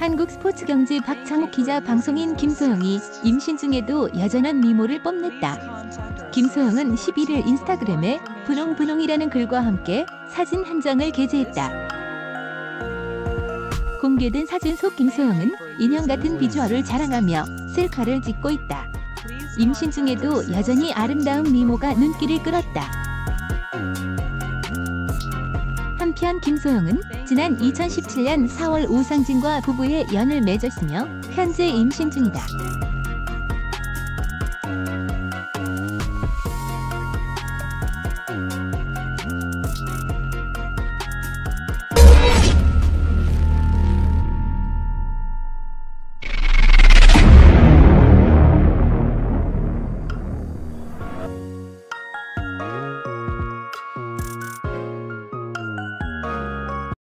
한국 스포츠경제 박창욱 기자, 방송인 김소영이 임신 중에도 여전한 미모를 뽐냈다. 김소영은 11일 인스타그램에 분홍분홍이라는 글과 함께 사진 한 장을 게재했다. 공개된 사진 속 김소영은 인형 같은 비주얼을 자랑하며 셀카를 찍고 있다. 임신 중에도 여전히 아름다운 미모가 눈길을 끌었다. 한편 김소영은 지난 2017년 4월 오상진과 부부의 연을 맺었으며 현재 임신 중이다.